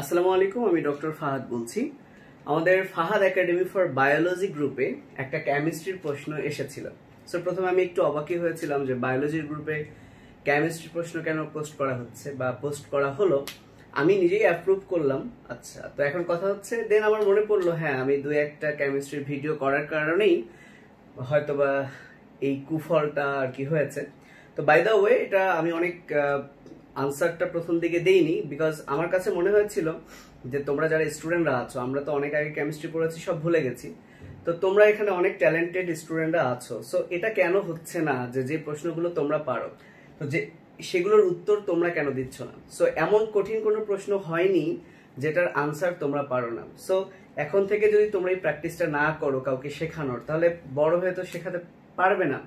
আসসালামু আলাইকুম আমি ডক্টর ফাহাদ বলছি। আমাদের ফাহাদ একাডেমি ফর বায়োলজি গ্রুপে একটা কেমিস্ট্রির প্রশ্ন এসেছিল। সো প্রথমে আমি একটু অবাকই হয়েছিলাম যে বায়োলজি গ্রুপে কেমিস্ট্রির প্রশ্ন কেন পোস্ট করা হচ্ছে বা পোস্ট করা হলো। আমি নিজেই অ্যাপ্রুভ করলাম। আচ্ছা, তো এখন কথা হচ্ছে, দেন আমার মনে পড়লো, হ্যাঁ আমি দুই একটা কেমিস্ট্রির ভিডিও করার কারণেই হয়তোবা এই কুফলটা আর কি হয়েছে। তো বাই দ্য ওয়ে, এটা আমি অনেক আনসারটা প্রথম দিকে দেইনি, বিকজ আমার কাছে মনে হয়েছিল যে তোমরা যারা স্টুডেন্টরা আছো, আমরা তো অনেক আগে কেমিস্ট্রি পড়েছি, সব ভুলে গেছি। তো তোমরা এখানে অনেক ট্যালেন্টেড স্টুডেন্টরা আছো, সো এটা কেন হচ্ছে না যে যে প্রশ্নগুলো তোমরা পারো, তো যে সেগুলোর উত্তর তোমরা কেন দিচ্ছ না। সো এমন কঠিন কোনো প্রশ্ন হয়নি যেটার আনসার তোমরা পারো না। সো এখন থেকে যদি তোমরা এই প্র্যাকটিসটা না করো কাউকে শেখানোর, তাহলে বড় হয়ে তো শেখাতে পারবে না।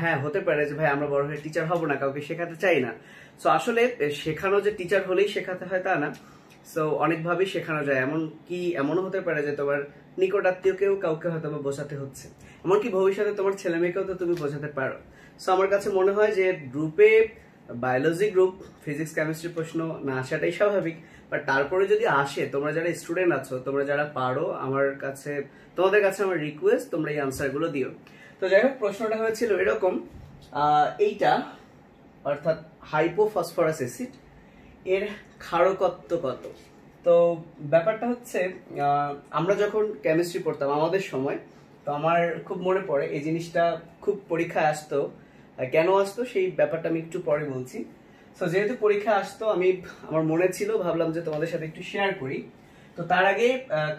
হ্যাঁ, হতে পারে যে ভাই আমরা বড় হয়ে টিচার হব না, কাউকে শেখাতে চাই না। সো আসলে শেখানো যে টিচার হলেই শেখাতে হয় তা না। সো অনেকভাবেই শেখানো যায়, এমনকি এমনও হতে পারে যে তোমার নিকটাত্মীয়কেও কাউকে হয়তো বোঝাতে হচ্ছে, এমনকি ভবিষ্যতে তোমার ছেলে মেয়েকেও তো তুমি বোঝাতে পারো। সো আমার কাছে মনে হয় যে গ্রুপে বায়োলজি গ্রুপ ফিজিক্স কেমিস্ট্রি প্রশ্ন না আসাটাই স্বাভাবিক, বাট তারপরে যদি আসে, তোমরা যারা স্টুডেন্ট আছো, তোমরা যারা পারো, আমার কাছে তোমাদের কাছে আমার রিকোয়েস্ট, তোমরা এই আনসারগুলো দিও। তো যাই হোক, প্রশ্নটা হয়েছিল এরকম, এইটা অর্থাৎ হাইপোফসফরাস অ্যাসিড এর ক্ষারকত্ব কত। তো ব্যাপারটা হচ্ছে, আমরা যখন কেমিস্ট্রি পড়তাম আমাদের সময়, তো আমার খুব মনে পড়ে এই জিনিসটা, খুব পরীক্ষায় আসতো। কেন আসতো সেই ব্যাপারটা আমি একটু পরে বলছি। সো যেহেতু পরীক্ষা আসতো, আমার মনে ছিল, ভাবলাম যে তোমাদের সাথে একটু শেয়ার করি। তো তার আগে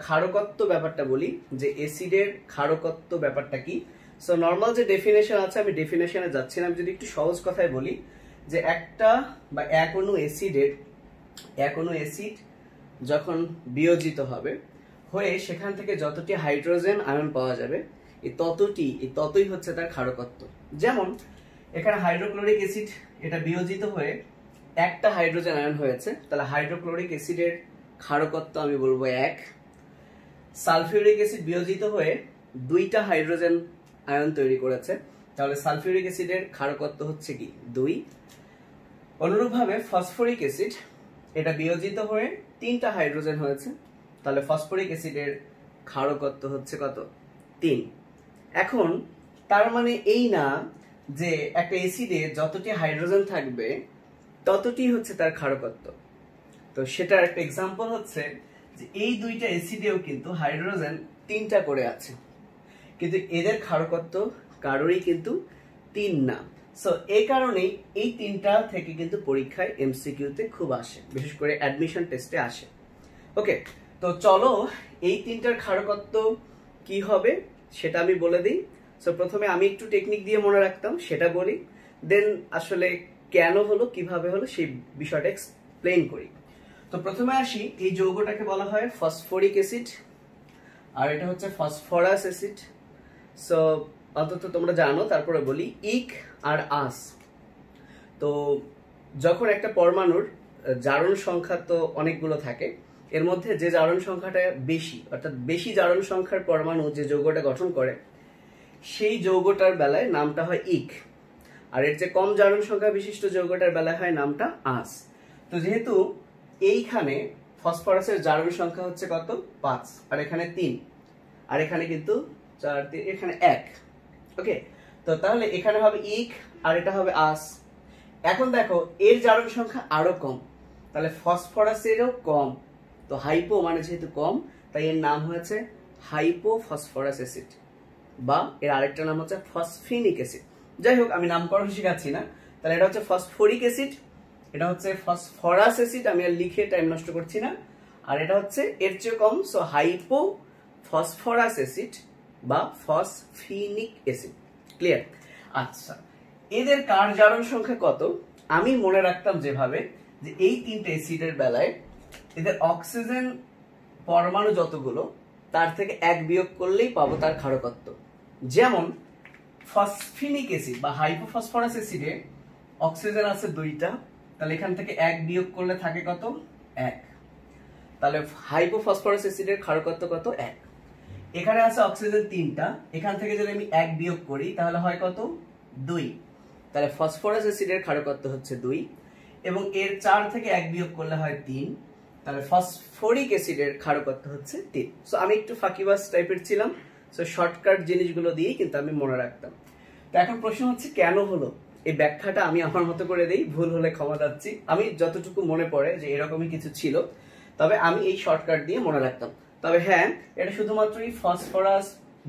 ক্ষারকত্ব ব্যাপারটা বলি, যে অ্যাসিডের ক্ষারকত্ব ব্যাপারটা কি। সো নর্মাল যে ডেফিনেশন আছে, আমি ডেফিনেশনে যাচ্ছি না, আমি যদি একটু সহজ কথায় বলি যে একটা বা এক অণু অ্যাসিডের, এক অণু অ্যাসিড যখন বিয়োজিত হবে, হয়ে সেখান থেকে যতটি হাইড্রোজেন আয়ন পাওয়া যাবে, এই ততই হচ্ছে তার ক্ষারকত্ব। যেমন এখানে হাইড্রোক্লোরিক অ্যাসিড, এটা বিয়োজিত হয়ে একটা হাইড্রোজেন আয়ন হয়েছে, তাহলে হাইড্রোক্লোরিক অ্যাসিডের ক্ষারকত্ব আমি বলবো 1। সালফিউরিক অ্যাসিড বিয়োজিত হয়ে দুইটা হাইড্রোজেন আয়ন তৈরি করেছে, তাহলে সালফিউরিক অ্যাসিডের ক্ষারকত্ব হচ্ছে কি 2। অনুরূপভাবে ফসফরিক অ্যাসিড, এটা বিয়োজিত হয়ে তিনটা হাইড্রোজেন হয়েছে, তাহলে ফসফরিক অ্যাসিডের ক্ষারকত্ব হচ্ছে কত 3। এখন তার মানে এই না যে একটা অ্যাসিডে যতটি হাইড্রোজেন থাকবে ততটি হচ্ছে তার ক্ষারকত্ব। তো সেটার একটা এক্সাম্পল হচ্ছে যে এই দুইটা অ্যাসিডেও কিন্তু হাইড্রোজেন 3টা করে আছে, কিন্তু এদের ক্ষারকত্ব কারোরই কিন্তু 3 না। সো এই কারণেই এই 3টা থেকে কিন্তু পরীক্ষায় এমসিকিউতে খুব আসে, বিশেষ করে অ্যাডমিশন টেস্টে আসে। ওকে, তো চলো এই 3টার ক্ষারকত্ব কি হবে সেটা আমি বলে দিই। সো প্রথমে আমি একটু টেকনিক দিয়ে মনে রাখতাম, সেটা বলি, দেন আসলে কেন হলো, কিভাবে হলো সেই বিষয়টা এক্সপ্লেইন করি। তো প্রথমে আসি, এই যৌগটাকে বলা হয় ফসফরিক অ্যাসিড, আর এটা হচ্ছে ফসফরাস অ্যাসিড। সো অন্তত তোমরা জানো, তারপরে বলি ইক আর আস। তো যখন একটা পরমাণুর জারণ সংখ্যা তো অনেকগুলো থাকে, এর মধ্যে যে জারণ সংখ্যাটা বেশি, অর্থাৎ বেশি জারণ সংখ্যার পরমাণু যে যৌগটা গঠন করে, সেই যৌগটার বেলায় নামটা হয় ইক, আর এর যে কম জারণ সংখ্যা বিশিষ্ট যৌগটার বেলায় হয় নামটা আস। তো যেহেতু এইখানে ফসফরাসের জারণ সংখ্যা হচ্ছে কত 5, আর এখানে 3, আর এখানে কিন্তু 4, 3, এখানে 1। ওকে, তো তাহলে এখানে হবে ইক আর এটা হবে আস। এখন দেখো এর জারণ সংখ্যা আরো কম, তাহলে ফসফরাসেরও কম, তো হাইপো মানে যেহেতু কম, তাই এর নাম হয়েছে হাইপোফসফরাস অ্যাসিড, বা এর আরেকটা নাম হচ্ছে ফসফিনিক অ্যাসিড। যাই হোক, আমি নামকরণ শিখাচ্ছি না। তাহলে এটা হচ্ছে ফসফরিক অ্যাসিড, এটা হচ্ছে ফসফরাস অ্যাসিড, আমি আর লিখে টাইম নষ্ট করছি না। আর এটা হচ্ছে এর চেয়ে কম, সো হাইপো ফসফরাস অ্যাসিড বা ফসফিনিক অ্যাসিড। ক্লিয়ার? আচ্ছা, এদের কার জারণ সংখ্যা কত? আমি মনে রাখতাম যেভাবে, যে এই 3টে অ্যাসিডের বেলায় এদের অক্সিজেন পরমাণু যতগুলো, তার থেকে 1 বিয়োগ করলেই পাবো তার ক্ষারকত্ব। যেমন ফসফিনিক অ্যাসিড বা হাইপোফসফরাস অ্যাসিডে অক্সিজেন আছে 2টা, তাহলে এখান থেকে 1 বিয়োগ করলে থাকে কত 1, তাহলে হাইপোফসফরাস অ্যাসিডের ক্ষারকত্ব কত 1। এখানে আছে অক্সিজেন 3টা, এখান থেকে যদি আমি 1 বিয়োগ করি তাহলে হয় কত 2, তাহলে ফসফরাস অ্যাসিডের ক্ষারকত্ব হচ্ছে 2, এবং এর 4 থেকে 1 বিয়োগ করলে হয় 3, তাহলে ফসফরিক অ্যাসিডের ক্ষারকত্ব হচ্ছে 3। সো আমি একটু ফাঁকিবাজ টাইপের ছিলাম, সো শর্টকাট জিনিসগুলো দিয়ে কিন্তু আমি মনে রাখতাম। তো এখন প্রশ্ন হচ্ছে কেন হলো, এই ব্যাখ্যাটা আমি আমার মতো করে দেই, ভুল হলে ক্ষমা চাচ্ছি। আমি যতটুকু মনে পড়ে যে এরকমই কিছু ছিল, তবে আমি এই শর্টকাট দিয়ে মনে রাখতাম। তবে হ্যাঁ, এটা শুধুমাত্র এই ফসফরাস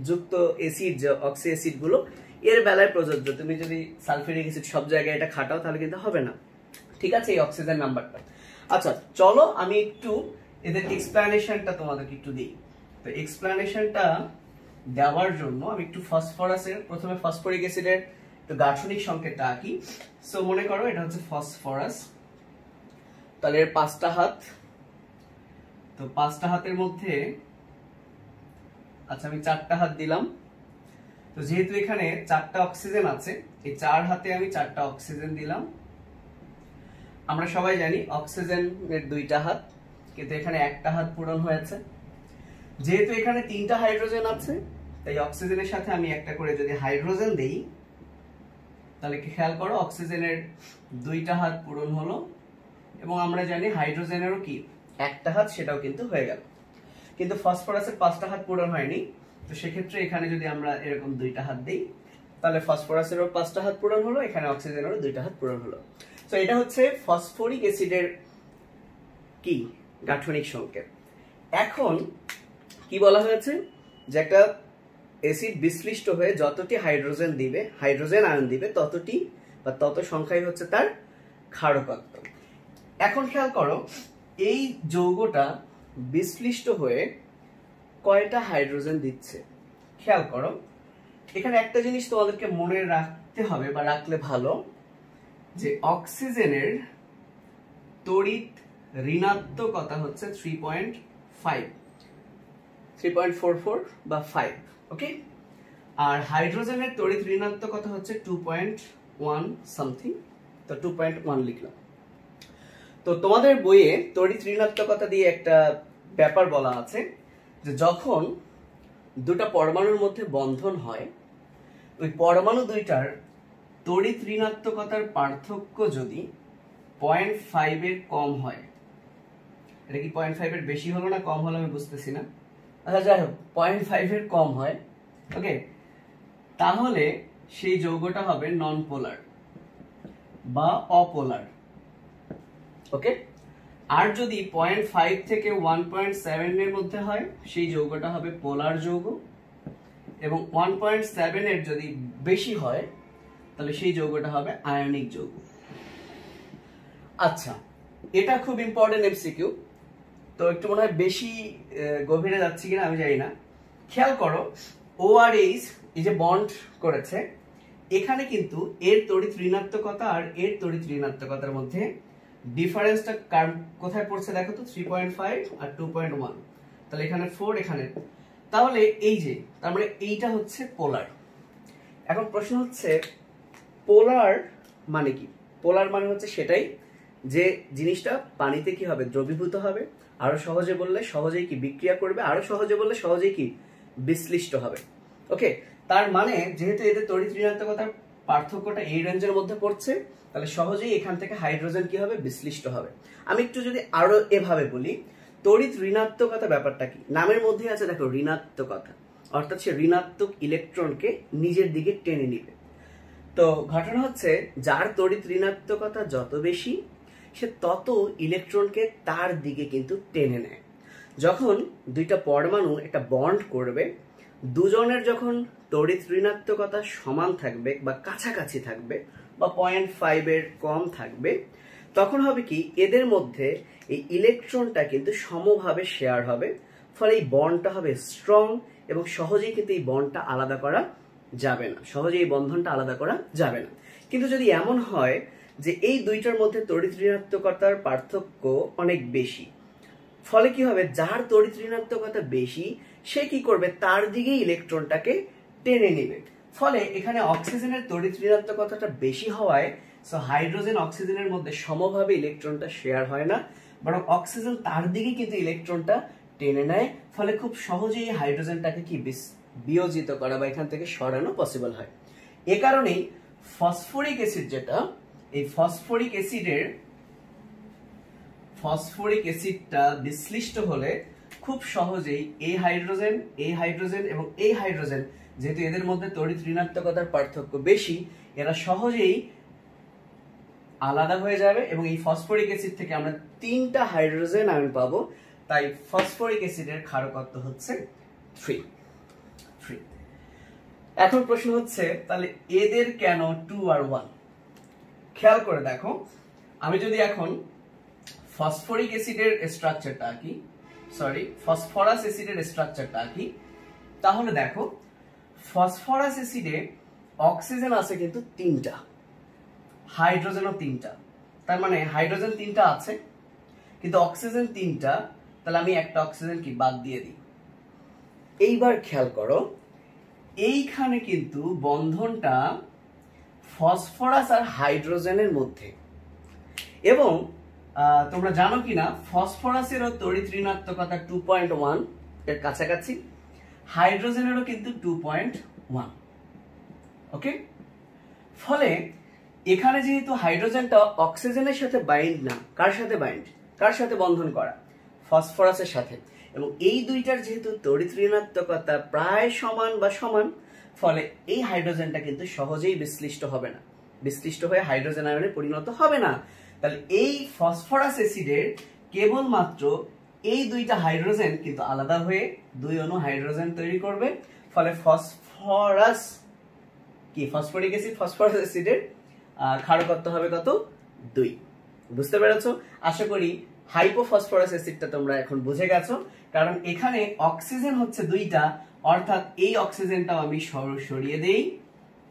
যুক্ত অ্যাসিড যে অক্সি অ্যাসিড গুলো এর বেলায় প্রযোজ্য। তুমি যদি সালফিউরিক অ্যাসিড সব জায়গায় এটা খাটাও তাহলে কিন্তু হবে না। ঠিক আছে, এই অক্সিজেন নাম্বারটা। আচ্ছা চলো আমি একটু এদের এক্সপ্লানেশনটা তোমাদেরকে একটু দিই। তো এক্সপ্লানেশনটা দেওয়ার জন্য আমি একটু ফসফরাসের প্রথমে ফসফরিক অ্যাসিডের তো গাঠনিক সংকেতটা আঁকি। সো মনে করো এটা হচ্ছে ফসফরাস, তাহলে এর 5টা হাত, তো 5টা হাতের মধ্যে আচ্ছা আমি 4টা হাত দিলাম। তো যেহেতু এখানে 4টা অক্সিজেন আছে, এই 4 হাতে আমি 4টা অক্সিজেন দিলাম। আমরা সবাই জানি অক্সিজেনের 2টা হাত, কিন্তু এখানে 1টা হাত পূরণ হয়েছে। যেহেতু এখানে 3টা হাইড্রোজেন আছে, তাই অক্সিজেনের সাথে আমি একটা করে যদি হাইড্রোজেন দেই, তাহলে খেয়াল করো অক্সিজেনের 2টা হাত পূরণ হলো, এবং আমরা জানি হাইড্রোজেনেরও কি 1টা হাত, সেটাও কিন্তু হয়ে গেল। কিন্তু ফসফরাসের 5টা হাত পূরণ হয়নি, তো সেক্ষেত্রে এখানে যদি আমরা এরকম 2টা হাত দিই, তাহলে ফসফরাসেরও 5টা হাত পূরণ হলো, এখানে অক্সিজেনেরও 2টা হাত পূরণ হলো। তো এটা হচ্ছে ফসফরিক অ্যাসিডের কি গাঠনিক সংকেত। এখন কি বলা হয়েছে যে একটা অ্যাসিড বিশ্লিষ্ট হয়ে যতটি হাইড্রোজেন দিবে, হাইড্রোজেন আয়ন দিবে, ততটি বা তত সংখ্যাই হচ্ছে তার ক্ষারকত্ব। এখন খেয়াল করো এই যৌগটা বিশ্লিষ্ট হয়ে কয়টা হাইড্রোজেন দিচ্ছে। খেয়াল করো এখানে একটা জিনিস তোমাদেরকে মনে রাখতে হবে বা রাখলে ভালো, যে অক্সিজেনের তড়িৎ ঋণাত্মকতা হচ্ছে 3.44 বা 5, ওকে। আর হাইড্রোজেনের তড়িৎ ঋণাত্মকতা হচ্ছে 2.1 সামথিং, তো 2.1 লিখলাম। তো তোমাদের বইয়ে তড়িৎ ঋণাত্মকতা দিয়ে একটা ব্যাপার বলা আছে, যে যখন দুটা পরমাণুর মধ্যে বন্ধন হয়, ওই পরমাণু দুইটার তড়িৎ ঋণাত্মকতার পার্থক্য যদি 0.5 এর কম হয়, এটা কি 0.5 এর বেশি হলো না কম হলো আমি বুঝতেছি না, আচ্ছা যাই হোক 0.5 এর কম হয়, ওকে, তাহলে সেই যৌগটা হবে নন পোলার বা অপোলার, ওকে। আর যদি 0.5 থেকে 1.7 এর মধ্যে হয়, সেই যৌগটা হবে পোলার যৌগ, এবং 1.7 এর যদি বেশি হয় তাহলে সেই যৌগটা হবে আয়নিক যৌগ। আচ্ছা এটা খুব ইম্পর্টেন্ট এমসিকিউ, তো একটু মনে হয় বেশি গভীরে যাচ্ছি কিনা আমি জানি না। খেয়াল করো ORH এই যে বন্ড করেছে, এখানে কিন্তু এর তড়িৎ ঋণাত্মকতা আর এর তড়িৎ ঋণাত্মকতার মধ্যে ডিফারেন্সটা কোথায় পড়ছে দেখো তো, 3.5 আর 2.1, তাহলে এখানে 4 এখানে, তাহলে এই যে তার মানে এইটা হচ্ছে পোলার। এখন প্রশ্ন হচ্ছে পোলার মানে কি? পোলার মানে হচ্ছে সেটাই যে জিনিসটা পানিতে কি হবে, দ্রবীভূত হবে, আরো সহজে বললে সহজেই কি বিক্রিয়া করবে, আরো সহজে বললে সহজেই কি বিশ্লিষ্ট হবে, ওকে। তার মানে যেহেতু এদের তড়িৎ ঋণাত্মকতার পার্থক্যটা এই রেঞ্জের মধ্যে পড়ছে, তাহলে সহজেই এখান থেকে হাইড্রোজেন কি হবে, বিশ্লিষ্ট হবে। আমি একটু যদি আরো এভাবে বলি, তড়িৎ ঋণাত্মকতা ব্যাপারটা কি, নামের মধ্যে আছে দেখো ঋণাত্মকতা, অর্থাৎ সে ঋণাত্মক ইলেকট্রনকে নিজের দিকে টেনে নিবে। তো ঘটনা হচ্ছে যার তড়িৎ ঋণাত্মকতা যত বেশি, সে তত ইলেকট্রনকে তার দিকে কিন্তু টেনে নেয়। যখন দুইটা পরমাণু একটা বন্ড করবে, দুজনের যখন তড়িৎ ঋণাত্মকতা সমান থাকবে বা কাছাকাছি থাকবে বা 0.5 এর কম থাকবে, তখন হবে কি এদের মধ্যে এই ইলেকট্রনটা কিন্তু সমভাবে শেয়ার হবে, ফলে এই বন্ডটা হবে স্ট্রং এবং সহজেই কিন্তু এই বন্ডটা আলাদা করা যাবে না, সহজে এই বন্ধনটা আলাদা করা যাবে না। কিন্তু যদি এমন হয় যে এই দুইটার মধ্যে তড়িৎ ঋণাত্মকতার পার্থক্য অনেক বেশি, ফলে কি হবে যার তড়িৎ ঋণাত্মকতা বেশি সে কি করবে, তার দিকে ইলেকট্রনটাকে টেনে নেবে। ফলে এখানে অক্সিজেনের তড়িৎ ঋণাত্মকতাটা বেশি হওয়ায় সো হাইড্রোজেন অক্সিজেনের মধ্যে সমভাবে ইলেকট্রনটা শেয়ার হয় না, বরং অক্সিজেন তার দিকে কিন্তু ইলেকট্রনটা টেনে নেয়, ফলে খুব সহজেই হাইড্রোজেনটাকে কি বিয়োজিত করা বা এখান থেকে সরানো পসিবল হয়। এ কারণেই ফসফরিক অ্যাসিড যেটা, এই ফসফরিক অ্যাসিডের फॉस्फोरिक एसिडटा विश्लिष्ट होले खूब सहजेई ए हाइड्रोजेन एवं ए हाइड्रोजेन जेहेतु एদের মধ্যে তড়িৎ ঋণাত্মকতার পার্থক্য বেশি এরা সহজেই আলাদা হয়ে যাবে এবং এই ফসফরিক অ্যাসিড থেকে আমরা তিনটা হাইড্রোজেন আয়ন পাবো তাই ফসফরিক অ্যাসিডের ক্ষারকত্ব হচ্ছে 3। এখন প্রশ্ন হচ্ছে তাহলে এদের কেন 2 আর 1 খেয়াল করে দেখো আমি যদি এখন ফসফরিক অ্যাসিডের স্ট্রাকচারটা আঁকি সরি ফসফরাস অ্যাসিডের স্ট্রাকচারটা আঁকি তাহলে দেখো ফসফরাস অ্যাসিডে অক্সিজেন আছে কিন্তু 3টা हाइड्रोजेन तीनटा तार माने हाइड्रोजेन तीनटा आछे किन्तु अक्सिजेन तीनटा ताहले आमी एकटा अक्सिजेन की बाद दिए दिई एइबार ख्याल करो एइखाने किन्तु बंधनटा फसफरास आर हाइड्रोजेनेर मध्धे एबं तोमरा जानो किना फसफरासेरो तड़ित ऋणात्मकता 2.1 एर काछाकाछि हाइड्रोजेनेरो किन्तु 2.1 ओके फले एखाने जेहेतु हाइड्रोजेन अक्सिजेनेर साथे बाइंड ना कार साथे बंधन करा फसफरासेर साथे एबं एई दुइटार जेहेतु तड़ित ऋणात्मकता प्राय समान बा समान फले एई हाइड्रोजेनटा किन्तु सहजेई विश्लिष्ट हबे ना विश्लिष्ट हये हाइड्रोजेन आयने परिणत हबे ना ताहले एई फसफरास एसिडेर केवलमात्र एई दुइटा हाइड्रोजेन किन्तु आलादा हये दुई अणु हाइड्रोजेन तैरि करबे फले फसफरास कि फसफरिक एसिड फसफरास एसिडेर क्षारकत्व हबे कत 2 बुझते पेरेछो आशा करी हाइपोफसफरास एसिडटा तोमरा एखन बुझे गेছো कारण एखाने अक्सिजेन हच्छे 2टा अर्थात एई अक्सिजेनटाও आमी সরিয়ে দেই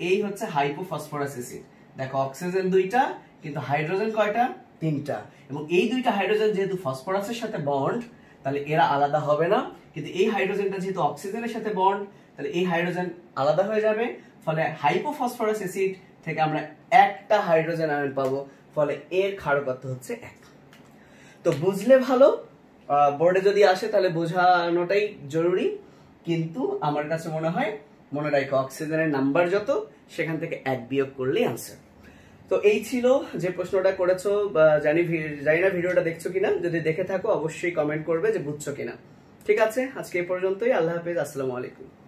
এই হচ্ছে हाइपोफसफरास एसिड देखो अक्सिजेन 2टा কিন্তু हाइड्रोजेन কয়টা 3টা এবং এই দুইটা हाइड्रोजेन যেহেতু ফসফরাসের সাথে বন্ড তাহলে এরা আলাদা হবে না কিন্তু এই হাইড্রোজেনটা যেহেতু অক্সিজেনের সাথে বন্ড তাহলে এই হাইড্রোজেন আলাদা হয়ে যাবে ফলে हाइपोफसफरास एसिड থেকে আমরা একটা হাইড্রোজেন আয়ন পাবো ফলে এর ক্ষারকত্ব হচ্ছে 1 তো বুঝলে ভালো বোর্ডে যদি আসে তাহলে বোঝানোটাই জরুরি কিন্তু আমার কাছে মনে হয় মনে রাখো অক্সিজেনের নাম্বার যত সেখান থেকে 1 বিয়োগ করলেই आंसर তো এই ছিল যে প্রশ্নটা করেছো জানি না ভিডিওটা দেখছো কিনা যদি দেখে থাকো অবশ্যই কমেন্ট করবে যে বুঝছো কিনা ঠিক আছে আজকে এই পর্যন্তই আল্লাহ হাফেজ আসসালামু আলাইকুম।